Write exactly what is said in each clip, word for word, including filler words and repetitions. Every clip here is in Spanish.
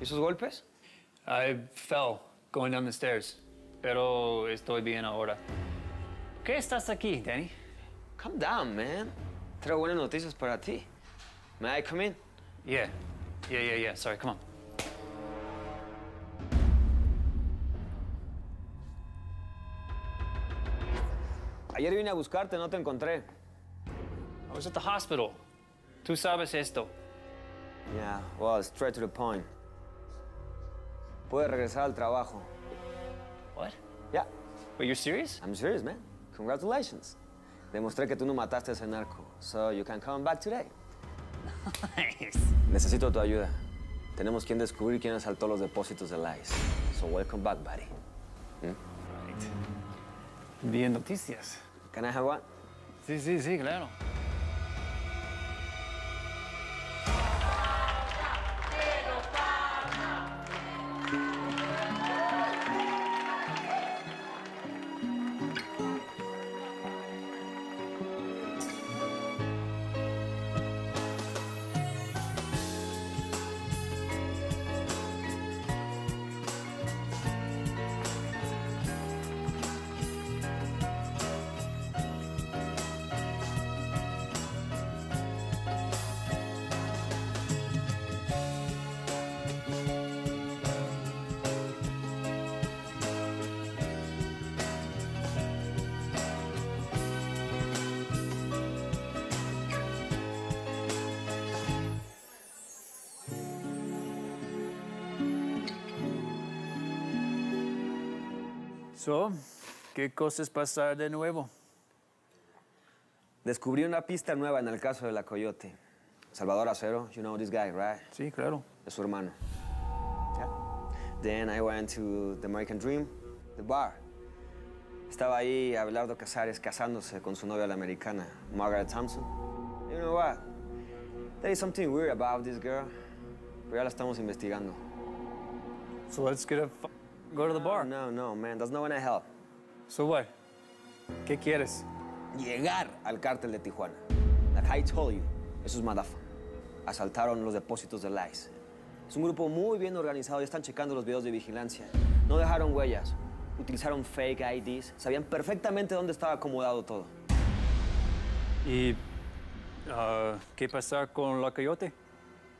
¿Y esos golpes? I fell going down the stairs, pero estoy bien ahora. ¿Qué estás aquí, Danny? Calm down, man. Traigo buenas noticias para ti. May I come in? Yeah. Yeah, yeah, yeah. Sorry, come on. Ayer vine a buscarte, no te encontré. I was at the hospital. Tú sabes esto. Yeah, well, straight to the point. Puedes regresar al trabajo. What? Yeah. Wait, you're serious? I'm serious, man. Congratulations. Demostré que tú no mataste a ese narco. So you can come back today. Nice. Necesito tu ayuda. Tenemos quien descubrir quién asaltó los depósitos de I C E. So welcome back, buddy. Hmm? Right. Bien noticias. Can I have one? Sí, sí, sí, claro. So, ¿qué cosas pasaron de nuevo? Descubrí una pista nueva en el caso de La Coyote. Salvador Acero, you know this guy, right? Sí, claro. Es su hermano. Yeah. Then I went to the American Dream, the bar. Estaba ahí Abelardo Cazares casándose con su novia la americana, Margaret Thompson. You know what? There is something weird about this girl, pero ya la estamos investigando. So let's get a... Go to the bar. No, no, man. That's not gonna help. So what? ¿Qué quieres? Llegar al cártel de Tijuana. Like I told you, esos madafas asaltaron los depósitos de I C E. Es un grupo muy bien organizado y están checando los videos de vigilancia. No dejaron huellas, utilizaron fake I Ds, sabían perfectamente dónde estaba acomodado todo. ¿Y uh, qué pasa con La Coyote?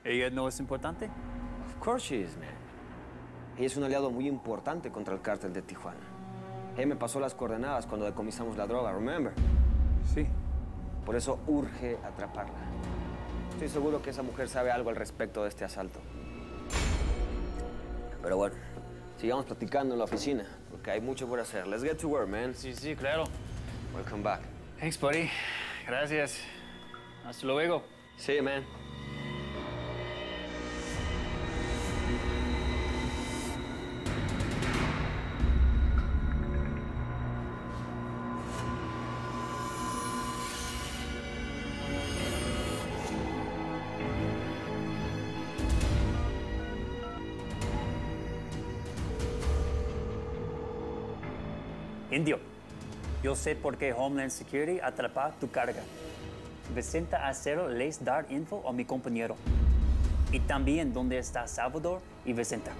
¿Ella no es importante? Of course she is, man. Ella es un aliado muy importante contra el cártel de Tijuana. Ella me pasó las coordenadas cuando decomisamos la droga, remember? Sí. Por eso urge atraparla. Estoy seguro que esa mujer sabe algo al respecto de este asalto. Pero bueno, sigamos platicando en la oficina, porque hay mucho por hacer. Let's get to work, man. Sí, sí, claro. Welcome back. Thanks, buddy. Gracias. Hasta luego. See you, man. Indio, yo sé por qué Homeland Security atrapa tu carga. Vicenta Acero les dar info a mi compañero. Y también dónde está Salvador y Vicenta.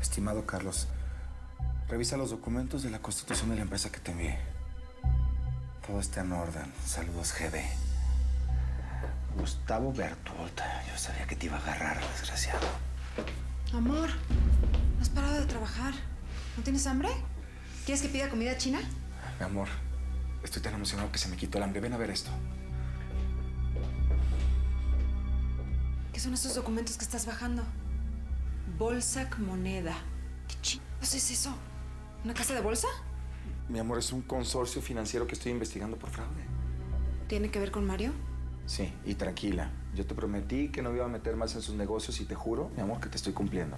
Estimado Carlos, revisa los documentos de la constitución de la empresa que te envié. Todo está en orden. Saludos, G B. Gustavo Bertolt. Yo sabía que te iba a agarrar, desgraciado. Amor, no has parado de trabajar. ¿No tienes hambre? ¿Quieres que pida comida china? Mi amor, estoy tan emocionado que se me quitó el hambre. Ven a ver esto. ¿Qué son esos documentos que estás bajando? Bolsa con moneda. ¿Qué chingados es eso? ¿Una casa de bolsa? Mi amor, es un consorcio financiero que estoy investigando por fraude. ¿Tiene que ver con Mario? Sí, y tranquila. Yo te prometí que no me iba a meter más en sus negocios y te juro, mi amor, que te estoy cumpliendo.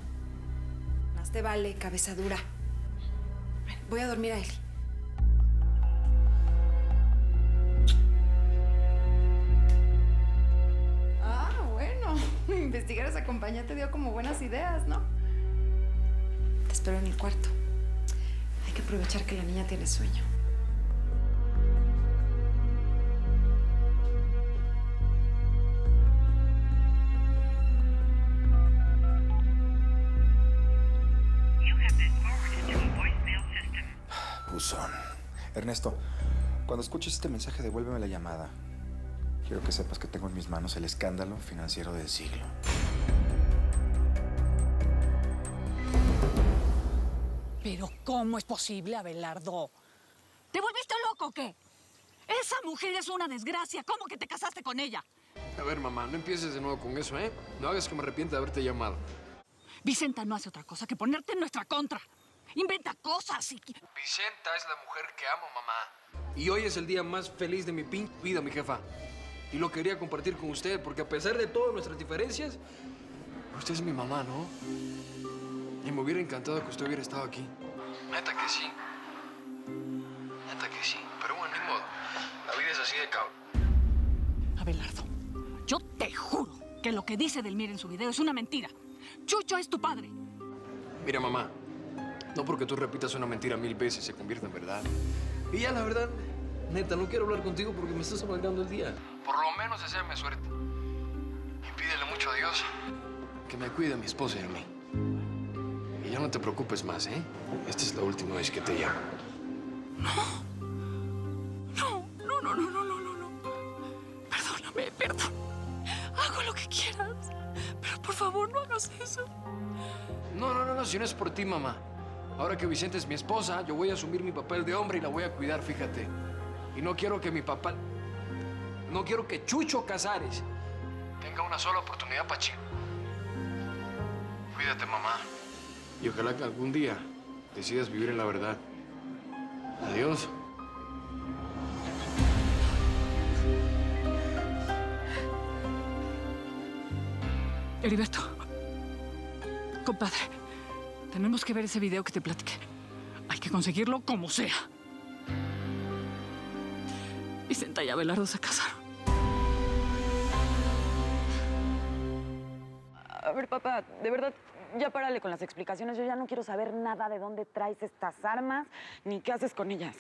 Más te vale, cabeza dura. Voy a dormir a él. Ah, bueno. investigar esa compañía te dio como buenas ideas, ¿no? Te espero en el cuarto. Hay que aprovechar que la niña tiene sueño. Buzón. Ernesto, cuando escuches este mensaje, devuélveme la llamada. Quiero que sepas que tengo en mis manos el escándalo financiero del siglo. ¿Pero cómo es posible, Abelardo? ¿Te volviste loco o qué? Esa mujer es una desgracia. ¿Cómo que te casaste con ella? A ver, mamá, no empieces de nuevo con eso, ¿eh? No hagas que me arrepienta de haberte llamado. Vicenta no hace otra cosa que ponerte en nuestra contra. Inventa cosas y... Vicenta es la mujer que amo, mamá. Y hoy es el día más feliz de mi pinche vida, mi jefa. Y lo quería compartir con usted, porque a pesar de todas nuestras diferencias, usted es mi mamá, ¿no? Y me hubiera encantado que usted hubiera estado aquí. Neta que sí. Neta que sí. Pero bueno, ni modo. La vida es así de cabrón. Abelardo, yo te juro que lo que dice Delmir en su video es una mentira. Chucho es tu padre. Mira, mamá, no porque tú repitas una mentira mil veces se convierta en verdad. Y ya la verdad, neta, no quiero hablar contigo porque me estás amargando el día. Por lo menos deséame suerte. Y pídele mucho a Dios que me cuide a mi esposa y a mí. Y ya no te preocupes más, ¿eh? Esta es la última vez que te llamo. No. No, no, no, no, no, no, no. Perdóname, perdón. Hago lo que quieras. Pero por favor, no hagas eso. No, no, no, no, si no es por ti, mamá. Ahora que Vicenta es mi esposa, yo voy a asumir mi papel de hombre y la voy a cuidar, fíjate. Y no quiero que mi papá... No quiero que Chucho Casares tenga una sola oportunidad, Pachi. Cuídate, mamá. Y ojalá que algún día decidas vivir en la verdad. Adiós. Heriberto. Compadre. Tenemos que ver ese video que te platiqué. Hay que conseguirlo como sea. Vicenta y Abelardo se casaron. A ver, papá, de verdad, ya párale con las explicaciones. Yo ya no quiero saber nada de dónde traes estas armas ni qué haces con ellas.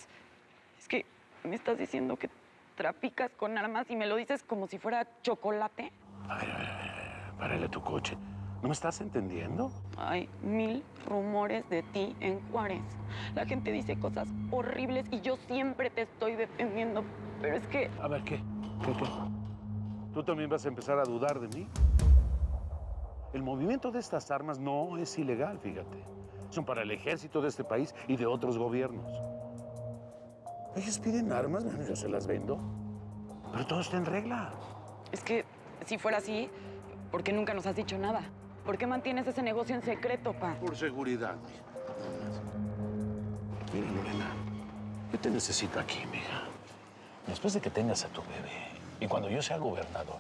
Es que me estás diciendo que traficas con armas y me lo dices como si fuera chocolate. A ver, a ver, a ver, párale tu coche. ¿No me estás entendiendo? Hay mil rumores de ti en Juárez. La gente dice cosas horribles y yo siempre te estoy defendiendo, pero es que... A ver, ¿qué? ¿Qué, qué? ¿Tú también vas a empezar a dudar de mí? El movimiento de estas armas no es ilegal, fíjate. Son para el ejército de este país y de otros gobiernos. Ellos piden armas, bueno, yo se las vendo. Pero todo está en regla. Es que, si fuera así, ¿por qué nunca nos has dicho nada? ¿Por qué mantienes ese negocio en secreto, pa? Por seguridad, mija. Mira, Lorena, yo te necesito aquí, mija. Después de que tengas a tu bebé y cuando yo sea gobernador,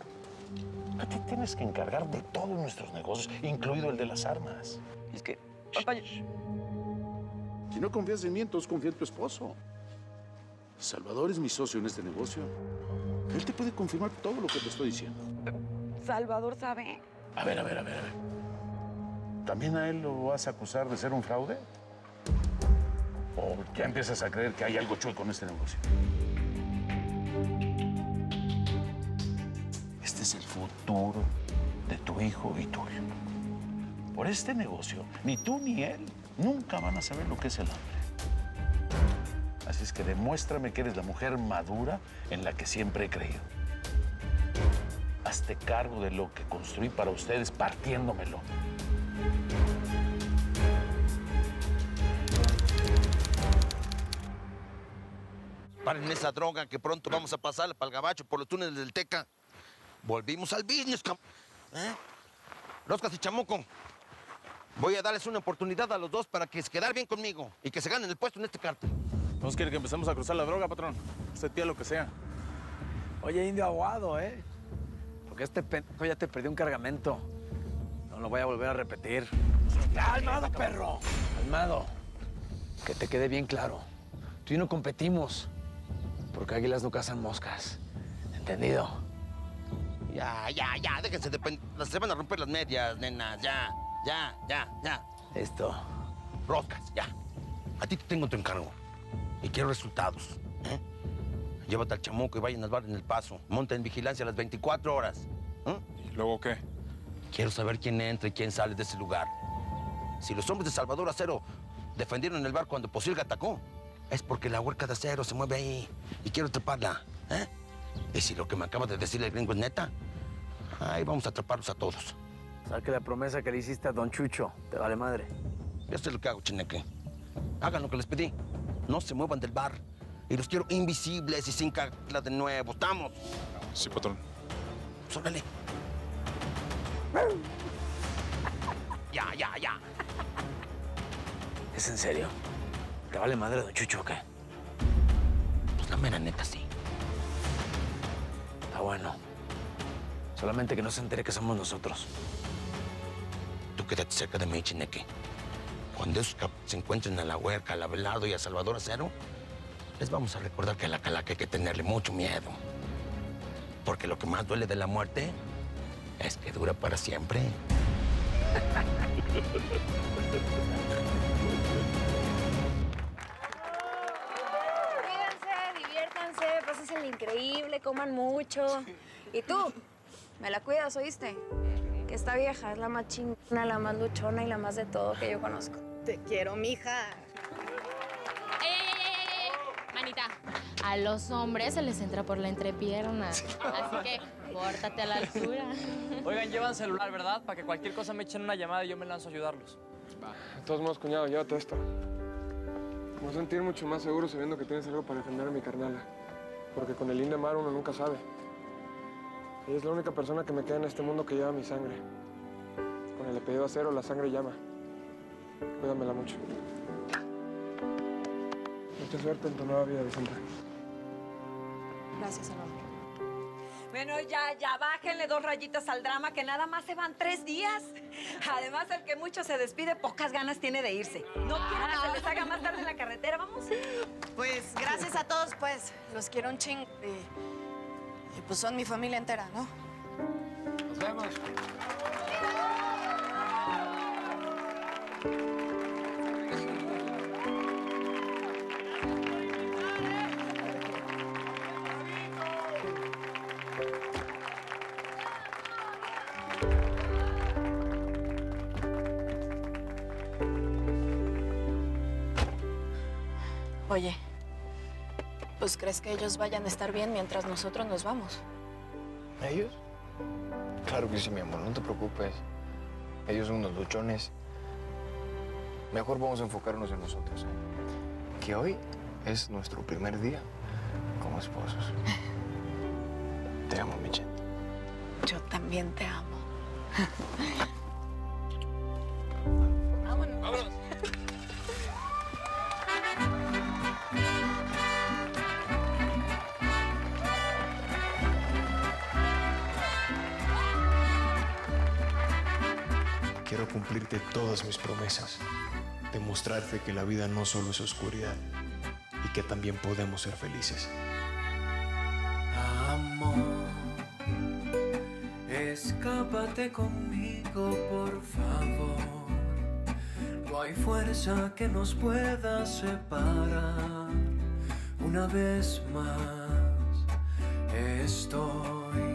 a ti tienes que encargar de todos nuestros negocios, incluido el de las armas. Es que, papá, yo... Si no confías en mí, entonces confía en tu esposo. Salvador es mi socio en este negocio. Él te puede confirmar todo lo que te estoy diciendo. Salvador sabe... A ver, a ver, a ver, a ver. ¿También a él lo vas a acusar de ser un fraude? ¿O ya empiezas a creer que hay algo chueco en este negocio? Este es el futuro de tu hijo y tuyo. Por este negocio, ni tú ni él nunca van a saber lo que es el hambre. Así es que demuéstrame que eres la mujer madura en la que siempre he creído. Hazte cargo de lo que construí para ustedes partiéndomelo. Paren esa droga que pronto vamos a pasar para el gabacho por los túneles del Teca. Volvimos al business, cam... ¿Eh? Roscas y Chamuco, voy a darles una oportunidad a los dos para que se queden bien conmigo y que se ganen el puesto en este cartel. ¿No quiere que empecemos a cruzar la droga, patrón? Usted pide lo que sea. Oye, indio aguado, ¿eh? Este pendejo ya te perdió un cargamento. No lo voy a volver a repetir. ¡Calmado, perro! Calmado. Que te quede bien claro. Tú y yo no competimos. Porque águilas no cazan moscas. ¿Entendido? Ya, ya, ya, déjense de pen... Se van a romper las medias, nenas, ya, ya, ya, ya. Esto. Roscas, ya. A ti te tengo tu encargo. Y quiero resultados, ¿eh? Llévate al chamuco y vayan al bar en El Paso. Monta en vigilancia las veinticuatro horas. ¿Eh? ¿Y luego qué? Quiero saber quién entra y quién sale de ese lugar. Si los hombres de Salvador Acero defendieron el bar cuando Posilga atacó, es porque la huerca de Acero se mueve ahí y quiero atraparla, ¿eh? Y si lo que me acaba de decir el gringo es neta, ahí vamos a atraparlos a todos. Saque la promesa que le hiciste a don Chucho. Te vale madre. Yo sé lo que hago, Chineque. Hagan lo que les pedí. No se muevan del bar. Y los quiero invisibles y sin cagla de nuevo. ¿Estamos? Sí, patrón. Sórale. Ya, ya, ya. ¿Es en serio? ¿Te vale madre don Chucho o qué? Pues la mera neta, sí. Está bueno. Solamente que no se entere que somos nosotros. Tú quédate cerca de mí, Chineque. Cuando esos se encuentren a la huerca, al Abelardo y a Salvador Acero, les vamos a recordar que a la calaca hay que tenerle mucho miedo. Porque lo que más duele de la muerte es que dura para siempre. Pásenle increíble, coman mucho. Y tú, me la cuidas, ¿oíste? Que esta vieja es la más chingona, la más luchona y la más de todo que yo conozco. Te quiero, mija. ¡Ey, ey, ey, ey! Manita, a los hombres se les entra por la entrepierna. Así que, pórtate a la altura. Oigan, llevan celular, ¿verdad? Para que cualquier cosa me echen una llamada y yo me lanzo a ayudarlos. Va. De todos modos, cuñado, llévate esto. Me voy a sentir mucho más seguro sabiendo que tienes algo para defender a mi carnala. Porque con el Indio Amaro uno nunca sabe. Ella es la única persona que me queda en este mundo que lleva mi sangre. Con el apellido Acero, la sangre llama. Cuídamela mucho. Mucha suerte en tu nueva vida, Vicenta. Gracias, Salvador. Bueno, ya, ya, bájenle dos rayitas al drama, que nada más se van tres días. Además, el que mucho se despide, pocas ganas tiene de irse. No quiero que se les haga más tarde en la carretera, vamos. Pues, gracias a todos, pues, los quiero un ching. Y, y pues son mi familia entera, ¿no? Nos vemos. Oye, pues, ¿crees que ellos vayan a estar bien mientras nosotros nos vamos? ¿Ellos? Claro que sí, mi amor, no te preocupes. Ellos son unos luchones. Mejor vamos a enfocarnos en nosotros, ¿eh? Que hoy es nuestro primer día como esposos. Te amo, Michelle. Yo también te amo. Vámonos. Vámonos. Quiero cumplirte todas mis promesas, demostrarte que la vida no solo es oscuridad y que también podemos ser felices. Amor, escápate conmigo, por favor. No hay fuerza que nos pueda separar. Una vez más estoy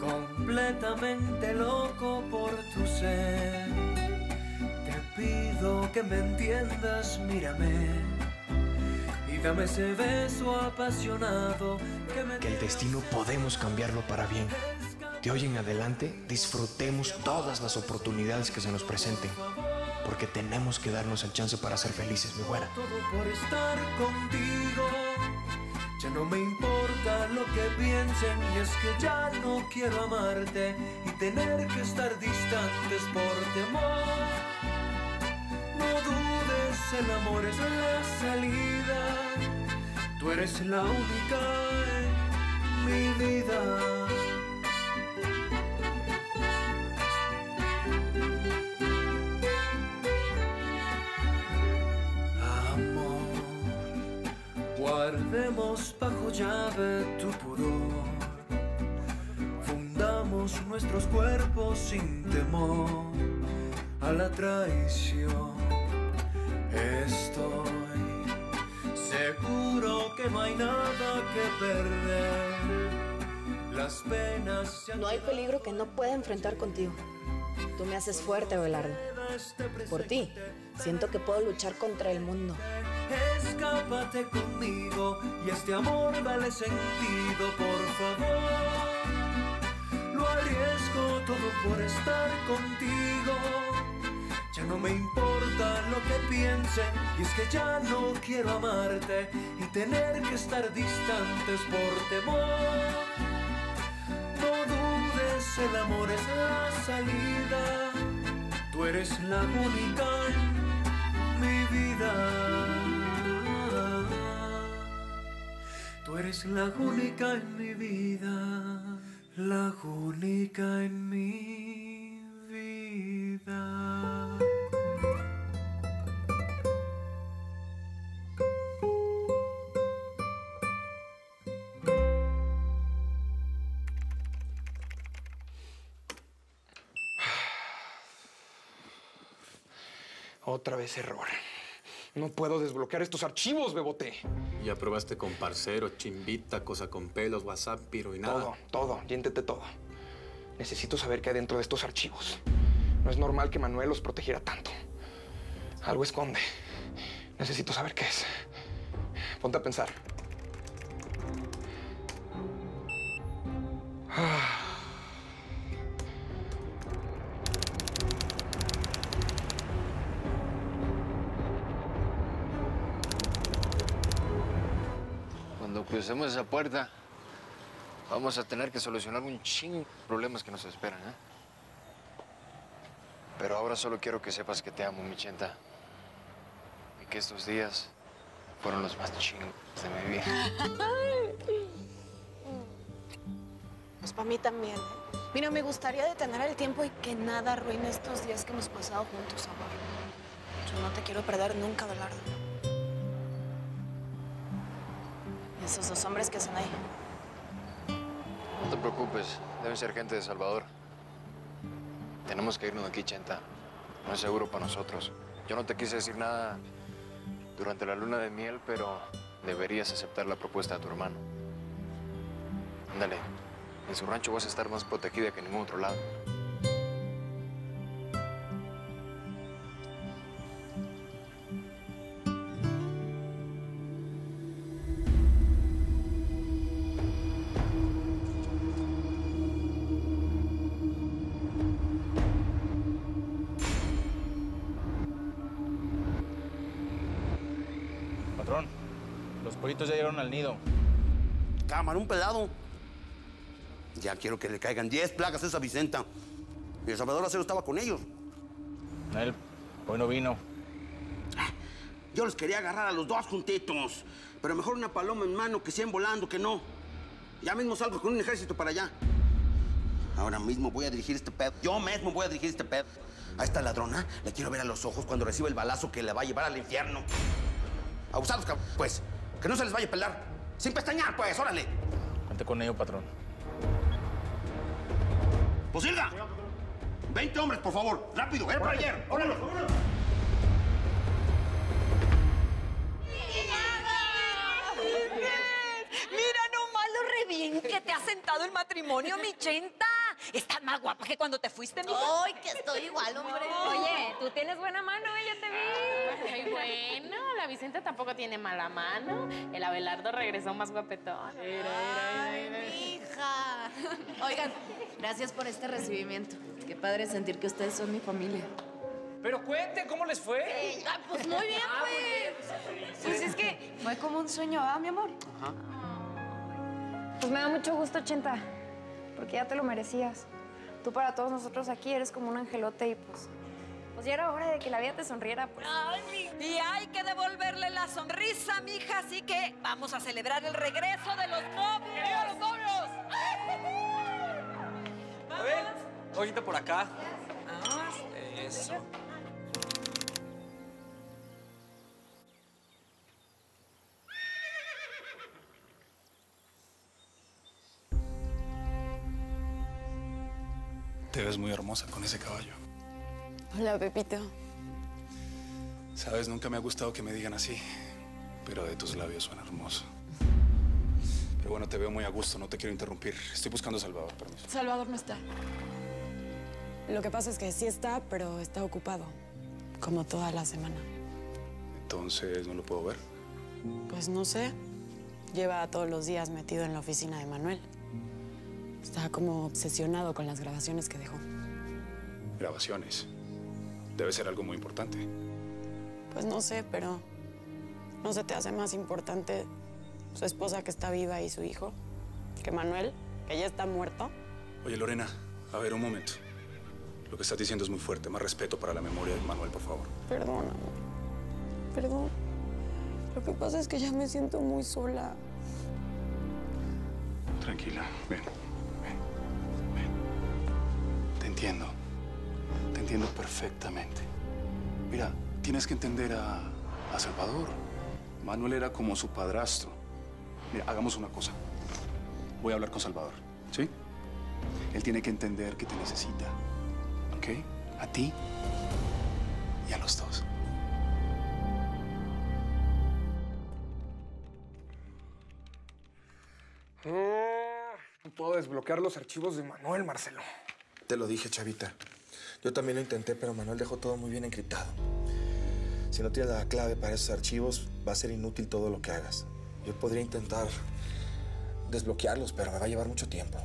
completamente loco por tu ser. Te pido que me entiendas, mírame y dame ese beso apasionado que me... Que el destino podemos cambiarlo para bien. De hoy en adelante disfrutemos todas las oportunidades que se nos presenten, porque tenemos que darnos el chance para ser felices, mi güera. Todo por estar contigo. Ya no me importa lo que piensen, y es que ya no quiero amarte y tener que estar distantes por temor. No dudes, el amor es la salida. Tú eres la única en mi vida. Guardemos bajo llave tu pudor, fundamos Entregamos nuestros cuerpos sin temor a la traición. Estoy seguro que no hay nada que perder. Las penas... No hay peligro que no pueda enfrentar contigo. Tú me haces fuerte, Abelardo. Por ti, siento que puedo luchar contra el mundo. Escápate conmigo y este amor dale sentido, por favor. Lo arriesgo todo por estar contigo. Ya no me importa lo que piensen, y es que ya no quiero amarte y tener que estar distantes por temor. El amor es la salida, tú eres la única en mi vida. Tú eres la única en mi vida, la única en mi vida. Otra vez error. No puedo desbloquear estos archivos, Bebote. Ya probaste con Parcero, Chimbita, Cosa con Pelos, WhatsApp, Piro y nada. Todo, todo. Ya intenté todo. Necesito saber qué hay dentro de estos archivos. No es normal que Manuel los protegiera tanto. Algo esconde. Necesito saber qué es. Ponte a pensar. Ah. Crucemos esa puerta, vamos a tener que solucionar un chingo de problemas que nos esperan, ¿eh? Pero ahora solo quiero que sepas que te amo, Vicenta. Y que estos días fueron los más chingos de mi vida. Pues para mí también, ¿eh? Mira, me gustaría detener el tiempo y que nada arruine estos días que hemos pasado juntos, amor. Yo no te quiero perder nunca, Abelardo. Esos dos hombres que están ahí. No te preocupes, deben ser gente de Salvador. Tenemos que irnos de aquí, Chenta. No es seguro para nosotros. Yo no te quise decir nada durante la luna de miel, pero deberías aceptar la propuesta de tu hermano. Ándale, en su rancho vas a estar más protegida que en ningún otro lado. Los ya llegaron al nido. Camarón pelado. Ya quiero que le caigan diez plagas a esa Vicenta. Y el Salvador Acero estaba con ellos. Él, hoy no vino. Yo los quería agarrar a los dos juntitos. Pero mejor una paloma en mano que cien volando que no. Ya mismo salgo con un ejército para allá. Ahora mismo voy a dirigir este pedo. Yo mismo voy a dirigir este pedo. A esta ladrona la quiero ver a los ojos cuando reciba el balazo que la va a llevar al infierno. Abusados, pues. Que no se les vaya a pelar. Sin pestañear, pues, órale. Cuente con ello, patrón. ¡Posilga! veinte hombres, por favor. Rápido, era para ayer. ¡Órale! Mira nomás lo re bien que te ha sentado el matrimonio, Vicenta. Estás más guapa que cuando te fuiste, mi hija. ¡Ay, que estoy igual, hombre! Oye, tú tienes buena mano, ¿eh? Yo te vi. Muy bueno. La Vicenta tampoco tiene mala mano. El Abelardo regresó más guapetón. ¡Ay, mi hija! Oigan, gracias por este recibimiento. Qué padre sentir que ustedes son mi familia. Pero cuente, ¿cómo les fue? Eh, ah, pues muy bien, ah, pues. Bien. Pues es que fue como un sueño, ¿ah, mi amor? Ajá. Pues me da mucho gusto, Chenta. Porque ya te lo merecías. Tú para todos nosotros aquí eres como un angelote y pues... Pues ya era hora de que la vida te sonriera, pues. Ay, y hay que devolverle la sonrisa, mija, así que vamos a celebrar el regreso de los novios. ¡Viva los novios! ¡Vamos! A ver, ojita por acá. Eso. ves muy hermosa con ese caballo. Hola, Pepito. Sabes, nunca me ha gustado que me digan así, pero de tus labios suena hermoso. Pero bueno, te veo muy a gusto, no te quiero interrumpir. Estoy buscando a Salvador, permiso. Salvador no está. Lo que pasa es que sí está, pero está ocupado, como toda la semana. Entonces, ¿no lo puedo ver? Pues no sé. Lleva todos los días metido en la oficina de Manuel. Está como obsesionado con las grabaciones que dejó. ¿Grabaciones? Debe ser algo muy importante. Pues no sé, pero ¿no se te hace más importante su esposa que está viva y su hijo que Manuel, que ya está muerto? Oye, Lorena, a ver, un momento. Lo que estás diciendo es muy fuerte. Más respeto para la memoria de Manuel, por favor. Perdóname. Perdón. Lo que pasa es que ya me siento muy sola. Tranquila, ven. Te entiendo, te entiendo perfectamente. Mira, tienes que entender a, a Salvador. Manuel era como su padrastro. Mira, hagamos una cosa. Voy a hablar con Salvador, ¿sí? Él tiene que entender que te necesita, ¿ok? A ti y a los dos. No puedo desbloquear los archivos de Manuel, Marcelo. Te lo dije, chavita. Yo también lo intenté, pero Manuel dejó todo muy bien encriptado. Si no tienes la clave para esos archivos, va a ser inútil todo lo que hagas. Yo podría intentar desbloquearlos, pero me va a llevar mucho tiempo.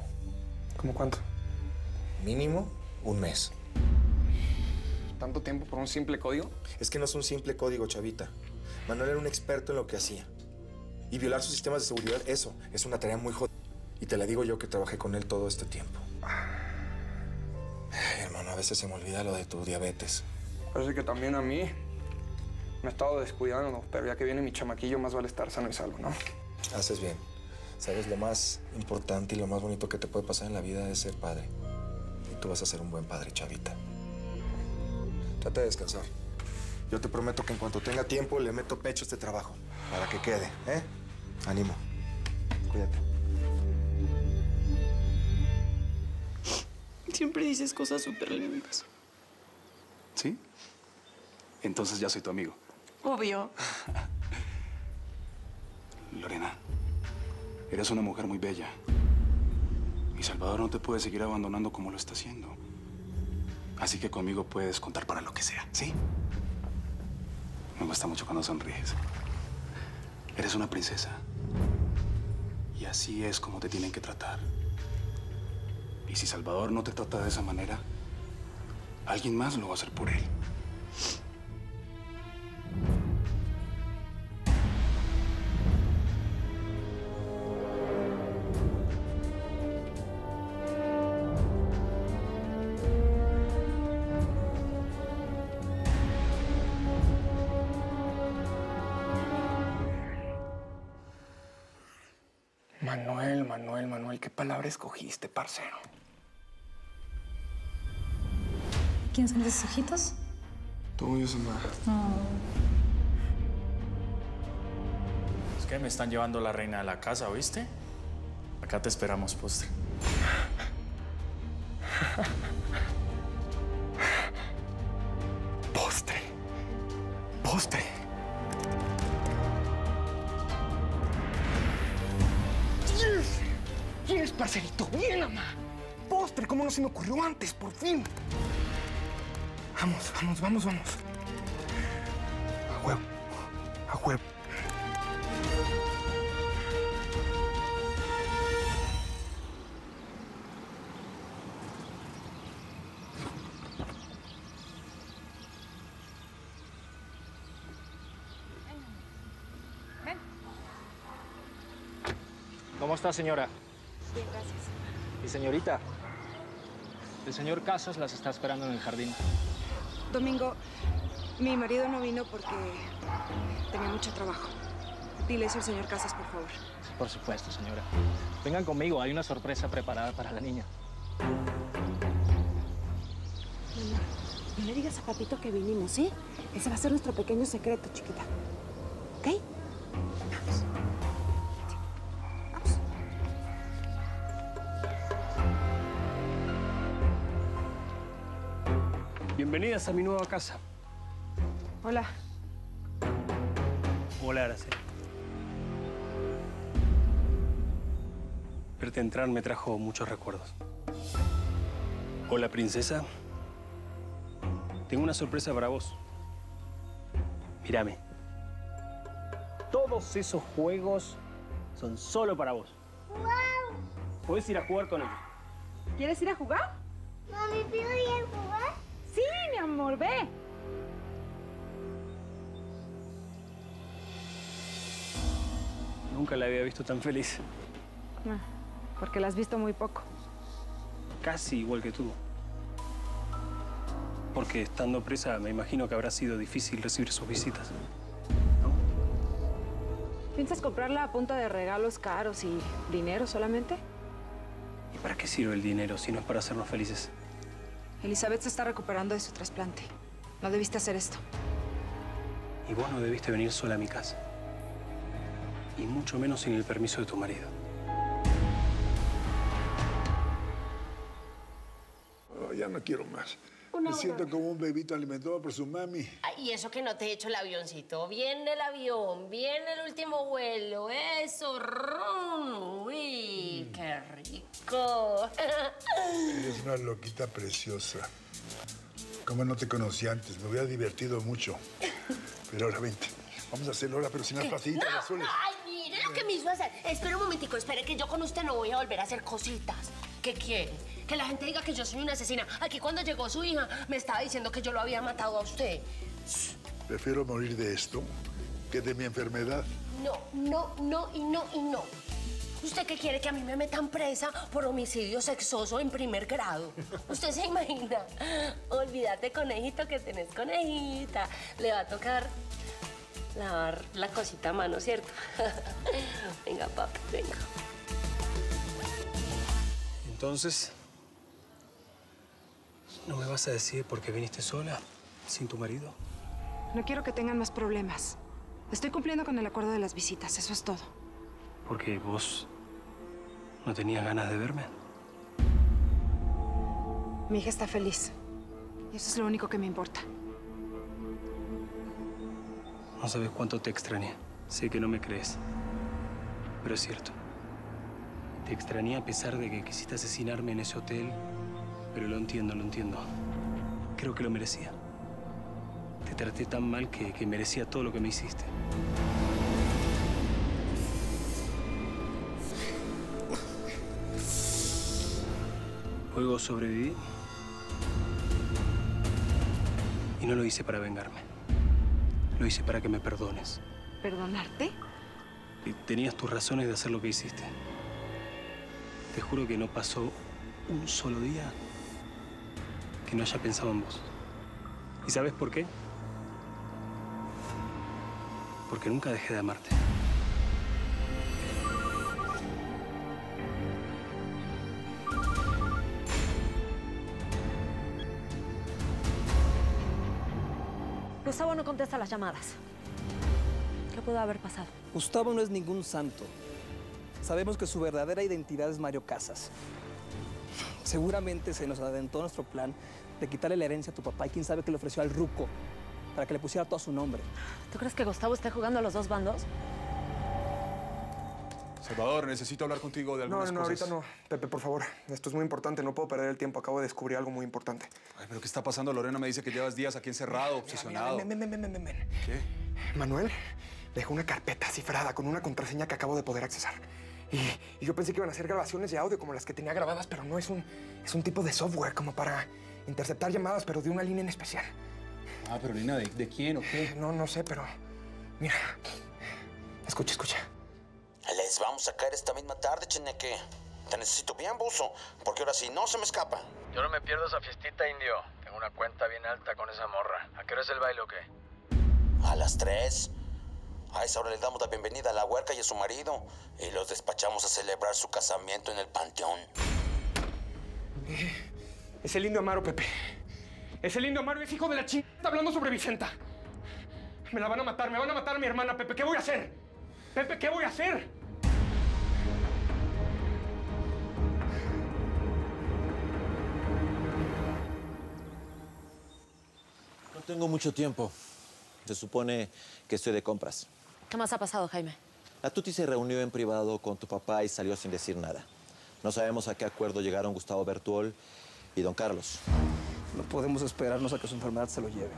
¿Cómo cuánto? Mínimo un mes. ¿Tanto tiempo por un simple código? Es que no es un simple código, chavita. Manuel era un experto en lo que hacía. Y violar sus sistemas de seguridad, eso, es una tarea muy jodida. Y te la digo yo que trabajé con él todo este tiempo. Ay, hermano, a veces se me olvida lo de tu diabetes. Parece que también a mí me he estado descuidando, pero ya que viene mi chamaquillo, más vale estar sano y salvo, ¿no? Haces bien. Sabes, lo más importante y lo más bonito que te puede pasar en la vida es ser padre. Y tú vas a ser un buen padre, chavita. Trata de descansar. Yo te prometo que en cuanto tenga tiempo, le meto pecho a este trabajo. Para que quede, ¿eh? Ánimo. Cuídate. Siempre dices cosas súper lindas. ¿Sí? Entonces ya soy tu amigo. Obvio. Lorena, eres una mujer muy bella. Mi Salvador no te puede seguir abandonando como lo está haciendo. Así que conmigo puedes contar para lo que sea, ¿sí? Me gusta mucho cuando sonríes. Eres una princesa. Y así es como te tienen que tratar. Y si Salvador no te trata de esa manera, alguien más lo va a hacer por él. Manuel, Manuel, Manuel, ¿qué palabra escogiste, parcero? ¿Quién son esos ojitos? Tú y yo, Samara. Oh. Es que me están llevando la reina de la casa, ¿oíste? Acá te esperamos, postre. Postre. Postre. Yes. Yes, parcerito. Bien, mamá. Postre, ¿cómo no se me ocurrió antes? Por fin. Vamos, vamos, vamos, vamos. A huevo, a huevo. ¿Cómo está, señora? Bien, gracias. ¿Y señorita? El señor Casas las está esperando en el jardín. Domingo, mi marido no vino porque tenía mucho trabajo. Dile eso al señor Casas, por favor. Por supuesto, señora. Vengan conmigo, hay una sorpresa preparada para la niña. Mamá, no le digas a Papito que vinimos, ¿sí? Ese va a ser nuestro pequeño secreto, chiquita. ¿Ok? Bienvenidas a mi nueva casa. Hola. Hola, Araceli. Verte entrar me trajo muchos recuerdos. Hola, princesa. Tengo una sorpresa para vos. Mírame. Todos esos juegos son solo para vos. ¡Wow! Podés ir a jugar con ellos. ¿Quieres ir a jugar? Mami, ¿puedo ir a jugar? Sí, mi amor, ve. Nunca la había visto tan feliz. No, porque la has visto muy poco. Casi igual que tú. Porque estando presa, me imagino que habrá sido difícil recibir sus visitas. ¿No? ¿Piensas comprarla a punta de regalos caros y dinero solamente? ¿Y para qué sirve el dinero si no es para hacernos felices? Elizabeth se está recuperando de su trasplante. No debiste hacer esto. Y vos no debiste venir sola a mi casa. Y mucho menos sin el permiso de tu marido. Oh, ya no quiero más. Me siento como un bebito alimentado por su mami. Ay, y eso que no te he hecho el avioncito. Viene el avión, viene el último vuelo. Eso, rum. Uy, mm. qué rico. Eres una loquita preciosa. Como no te conocí antes, me hubiera divertido mucho. Pero ahora vente. Vamos a hacerlo ahora, pero sin las pastillitas no, azules. Ay, mire lo que me hizo hacer. Espera un momentico, espere que yo con usted no voy a volver a hacer cositas. ¿Qué quiere? Que la gente diga que yo soy una asesina. Aquí cuando llegó su hija me estaba diciendo que yo lo había matado a usted. Prefiero morir de esto que de mi enfermedad. No, no, no y no y no. ¿Usted qué quiere? Que a mí me metan presa por homicidio sexoso en primer grado. ¿Usted se imagina? Olvídate, conejito, que tenés conejita. Le va a tocar lavar la cosita a mano, ¿cierto? Venga, papi, venga. Entonces... ¿no me vas a decir por qué viniste sola, sin tu marido? No quiero que tengan más problemas. Estoy cumpliendo con el acuerdo de las visitas, eso es todo. ¿Porque vos no tenías ganas de verme? Mi hija está feliz. Y eso es lo único que me importa. No sabes cuánto te extrañé. Sé que no me crees. Pero es cierto. Te extrañé a pesar de que quisiste asesinarme en ese hotel... Pero lo entiendo, lo entiendo. Creo que lo merecía. Te traté tan mal que, que merecía todo lo que me hiciste. Luego sobreviví. Y no lo hice para vengarme. Lo hice para que me perdones. ¿Perdonarte? Y tenías tus razones de hacer lo que hiciste. Te juro que no pasó un solo día... que no haya pensado en vos. ¿Y sabes por qué? Porque nunca dejé de amarte. Gustavo no contesta las llamadas. ¿Qué pudo haber pasado? Gustavo no es ningún santo. Sabemos que su verdadera identidad es Mario Casas. Seguramente se nos adelantó nuestro plan de quitarle la herencia a tu papá y quién sabe qué le ofreció al ruco para que le pusiera todo a su nombre. ¿Tú crees que Gustavo está jugando a los dos bandos? Salvador, necesito hablar contigo de algunas no, no, cosas. No, no, ahorita no. Pepe, por favor. Esto es muy importante. No puedo perder el tiempo. Acabo de descubrir algo muy importante. Ay, ¿pero qué está pasando? Lorena me dice que llevas días aquí encerrado, mira, obsesionado. Mira, mira, mira, mira, mira, mira. ¿Qué? Manuel dejó una carpeta cifrada con una contraseña que acabo de poder accesar. Y, y yo pensé que iban a hacer grabaciones de audio como las que tenía grabadas, pero no, es un, es un tipo de software como para interceptar llamadas, pero de una línea en especial. Ah, pero línea de, de quién o qué? No, no sé, pero mira, escucha, escucha. Les vamos a caer esta misma tarde, cheneque. Te necesito bien, buzo, porque ahora sí no se me escapa. Yo no me pierdo esa fiestita, indio. Tengo una cuenta bien alta con esa morra. ¿A qué hora es el baile o qué? A las tres. A esa hora le damos la bienvenida a la huerca y a su marido y los despachamos a celebrar su casamiento en el panteón. Eh, es el Indio Amaro, Pepe. Es el Indio Amaro, es hijo de la chingada hablando sobre Vicenta. Me la van a matar, me van a matar a mi hermana, Pepe. ¿Qué voy a hacer? Pepe, ¿qué voy a hacer? Tengo mucho tiempo. Se supone que estoy de compras. ¿Qué más ha pasado, Jaime? La Tuti se reunió en privado con tu papá y salió sin decir nada. No sabemos a qué acuerdo llegaron Gustavo Bertolt y don Carlos. No podemos esperarnos a que su enfermedad se lo lleve.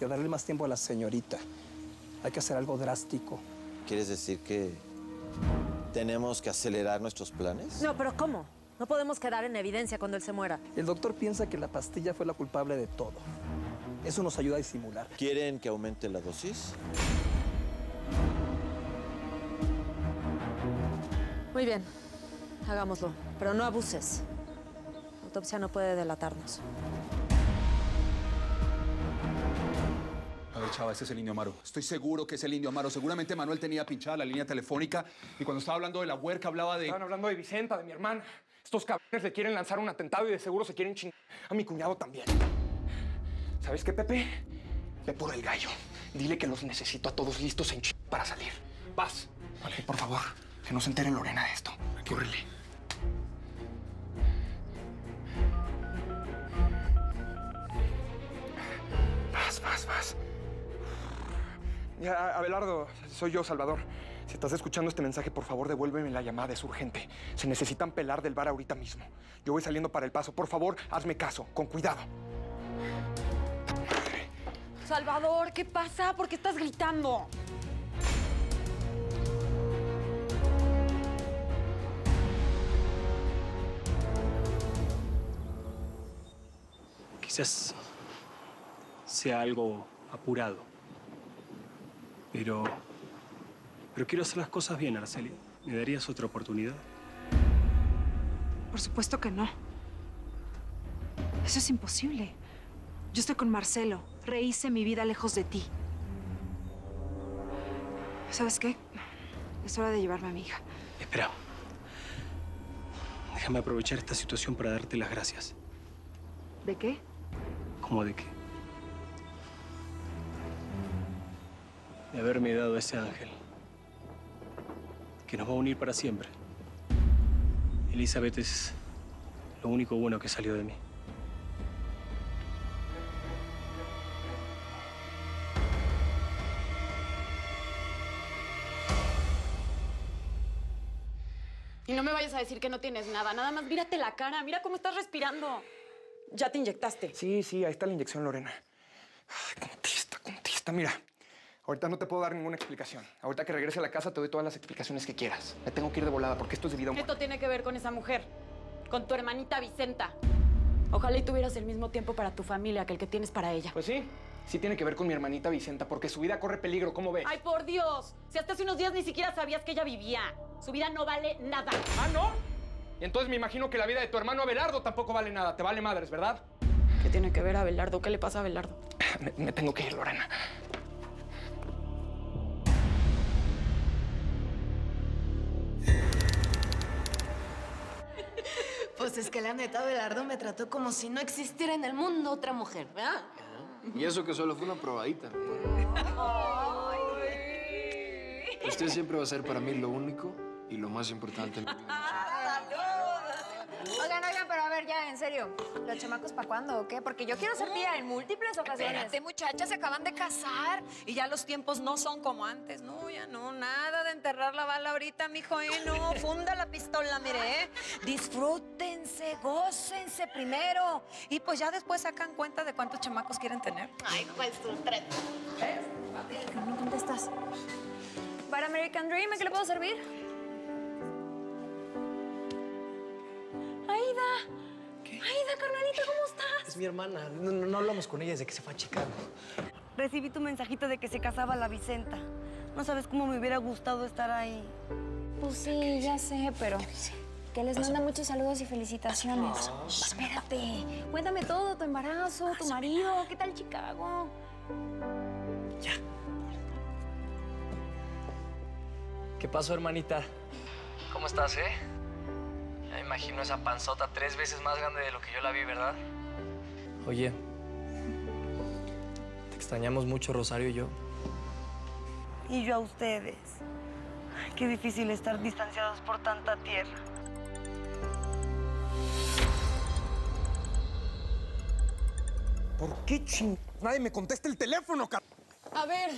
Y a darle más tiempo a la señorita. Hay que hacer algo drástico. ¿Quieres decir que tenemos que acelerar nuestros planes? No, pero ¿cómo? No podemos quedar en evidencia cuando él se muera. El doctor piensa que la pastilla fue la culpable de todo. Eso nos ayuda a disimular. ¿Quieren que aumente la dosis? Muy bien. Hagámoslo. Pero no abuses. La autopsia no puede delatarnos. A ver, chava, ese es el Indio Amaro. Estoy seguro que es el Indio Amaro. Seguramente Manuel tenía pinchada la línea telefónica y cuando estaba hablando de la huerca hablaba de... Estaban hablando de Vicenta, de mi hermana. Estos cabrones le quieren lanzar un atentado y de seguro se quieren chingar a mi cuñado también. ¿Sabes qué, Pepe? Ve por el gallo. Dile que los necesito a todos listos en ch... para salir. Vas. Vale. Por favor, que no se entere Lorena de esto. Córrele. Vas, vas, vas. Ya, Abelardo, soy yo, Salvador. Si estás escuchando este mensaje, por favor, devuélveme la llamada. Es urgente. Se necesitan pelar del bar ahorita mismo. Yo voy saliendo para El Paso. Por favor, hazme caso. Con cuidado. Salvador, ¿qué pasa? ¿Por qué estás gritando? Quizás sea algo apurado, pero, pero quiero hacer las cosas bien, Araceli. ¿Me darías otra oportunidad? Por supuesto que no. Eso es imposible. Yo estoy con Marcelo. Rehice mi vida lejos de ti. ¿Sabes qué? Es hora de llevarme a mi hija. Espera. Déjame aprovechar esta situación para darte las gracias. ¿De qué? ¿Cómo de qué? De haberme dado ese ángel que nos va a unir para siempre. Elizabeth es lo único bueno que salió de mí. Y no me vayas a decir que no tienes nada. Nada más mírate la cara. Mira cómo estás respirando. Ya te inyectaste. Sí, sí, ahí está la inyección, Lorena. Ay, contesta, contesta. Mira, ahorita no te puedo dar ninguna explicación. Ahorita que regrese a la casa te doy todas las explicaciones que quieras. Me tengo que ir de volada porque esto es de vida o muerte. Esto tiene que ver con esa mujer, con tu hermanita Vicenta. Ojalá y tuvieras el mismo tiempo para tu familia que el que tienes para ella. Pues sí. Sí tiene que ver con mi hermanita Vicenta, porque su vida corre peligro, ¿cómo ves? ¡Ay, por Dios! Si hasta hace unos días ni siquiera sabías que ella vivía. Su vida no vale nada. ¿Ah, no? Y entonces me imagino que la vida de tu hermano Abelardo tampoco vale nada. Te vale madres, ¿verdad? ¿Qué tiene que ver Abelardo? ¿Qué le pasa a Abelardo? Me, me tengo que ir, Lorena. Pues es que la neta, Abelardo me trató como si no existiera en el mundo otra mujer, ¿verdad? Y eso que solo fue una probadita. Usted siempre va a ser para mí lo único y lo más importante. Oigan, oigan, pero a ver, ya, en serio. ¿Los chamacos para cuándo o qué? Porque yo quiero ser tía en múltiples ocasiones. Espérate, muchachas, se acaban de casar y ya los tiempos no son como antes. No, ya no, nada de enterrar la bala ahorita, mijo. Eh, no, funda la pistola, mire, eh. Disfrútense, gócense primero. Y pues ya después sacan cuenta de cuántos chamacos quieren tener. Ay, pues tú, tres. ¿Ves? No contestas. Para American Dream, ¿a qué le puedo servir? Aida. ¿Qué? Aida, carnalita, ¿cómo estás? Es mi hermana. No, no, no hablamos con ella desde que se fue a Chicago. Recibí tu mensajito de que se casaba la Vicenta. No sabes cómo me hubiera gustado estar ahí. Pues sí, ya sé, pero... Que les manda muchos saludos y felicitaciones. No, espérate. Cuéntame todo, tu embarazo, tu marido. ¿Qué tal Chicago? Ya. ¿Qué pasó, hermanita? ¿Cómo estás, eh? Me imagino esa panzota tres veces más grande de lo que yo la vi, ¿verdad? Oye, te extrañamos mucho, Rosario y yo. Y yo a ustedes. Ay, qué difícil estar distanciados por tanta tierra. ¿Por qué ching... nadie me contesta el teléfono, car... A ver,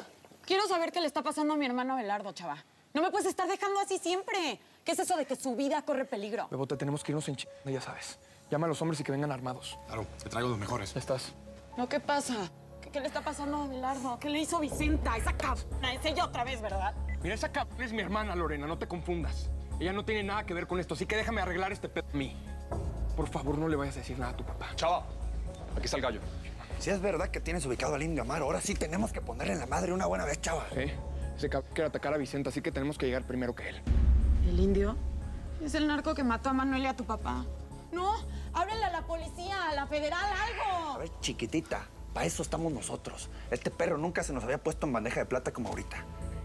quiero saber qué le está pasando a mi hermano Abelardo, chava. No me puedes estar dejando así siempre. ¿Qué es eso de que su vida corre peligro? Bebota, tenemos que irnos en ch... ya sabes. Llama a los hombres y que vengan armados. Claro, te traigo los mejores. ¿Estás? No, ¿qué pasa? ¿Qué, qué le está pasando a Abelardo? ¿Qué le hizo Vicenta? Esa cabrona, es ella otra vez, ¿verdad? Mira, esa cabrona es mi hermana, Lorena, no te confundas. Ella no tiene nada que ver con esto, así que déjame arreglar este pedo a mí. Por favor, no le vayas a decir nada a tu papá. Chava, aquí está el gallo. Si es verdad que tienes ubicado al Indio Amaro, ahora sí tenemos que ponerle en la madre una buena vez, chava. Sí, ese cabrón quiere atacar a Vicenta, así que tenemos que llegar primero que él. ¿El Indio? Es el narco que mató a Manuel y a tu papá. No, háblenle a la policía, a la federal, algo. A ver, chiquitita, para eso estamos nosotros. Este perro nunca se nos había puesto en bandeja de plata como ahorita.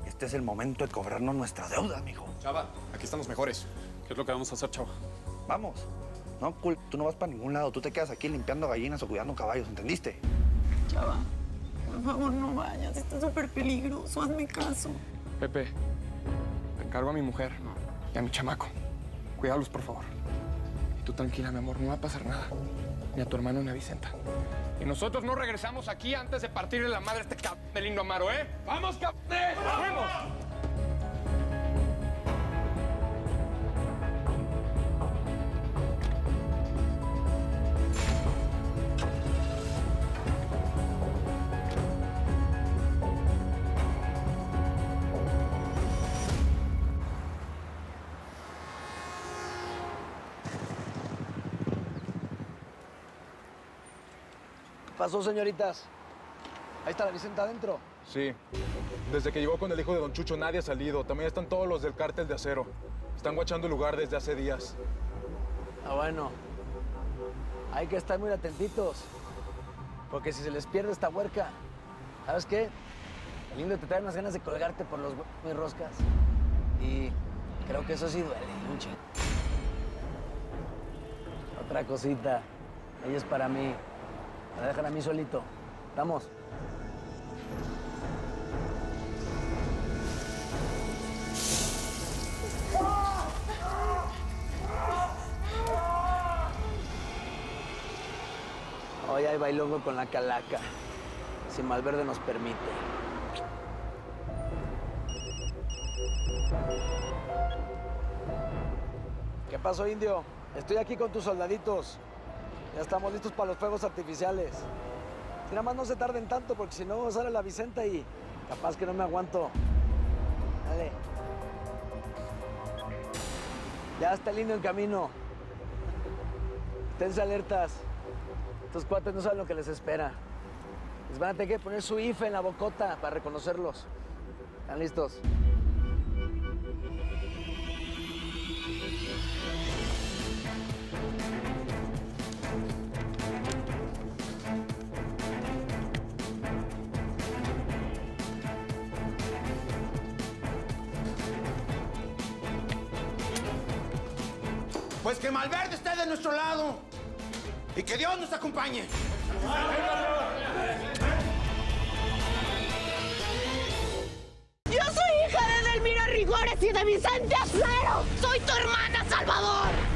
Este es el momento de cobrarnos nuestra deuda, amigo. Chava, aquí estamos mejores. ¿Qué es lo que vamos a hacer, chava? Vamos. No, cool, tú no vas para ningún lado. Tú te quedas aquí limpiando gallinas o cuidando caballos, ¿entendiste? Chava, por favor, no vayas. Está súper peligroso. Hazme caso. Pepe, te encargo a mi mujer y a mi chamaco. Cuídalos, por favor. Y tú tranquila, mi amor. No va a pasar nada. Ni a tu hermano ni a Vicenta. Y nosotros no regresamos aquí antes de partirle la madre a este cabrón del Indio Amaro, ¿eh? ¡Vamos, cabrón! ¡Vamos! ¿Qué pasó, señoritas? ¿Ahí está la Vicenta adentro? Sí. Desde que llegó con el hijo de don Chucho nadie ha salido. También están todos los del cártel de Acero. Están guachando el lugar desde hace días. Ah, bueno. Hay que estar muy atentitos. Porque si se les pierde esta huerca, ¿sabes qué? El Indio te trae unas ganas de colgarte por los huevos y roscas. Y creo que eso sí duele mucho. Otra cosita. Ella es para mí. Me dejan a mí solito. Vamos. Hoy hay bailongo con la calaca. Si Malverde nos permite. ¿Qué pasó, Indio? Estoy aquí con tus soldaditos. Ya estamos listos para los fuegos artificiales. Y nada más no se tarden tanto, porque si no sale la Vicenta y capaz que no me aguanto. Dale. Ya está el Indio en camino. Esténse alertas. Estos cuates no saben lo que les espera. Les van a tener que poner su I F E en la bocota para reconocerlos. ¿Están listos? Pues que Malverde esté de nuestro lado y que Dios nos acompañe. Yo soy hija de Edelmira Rigores y de Vicente Azuero. Soy tu hermana, Salvador.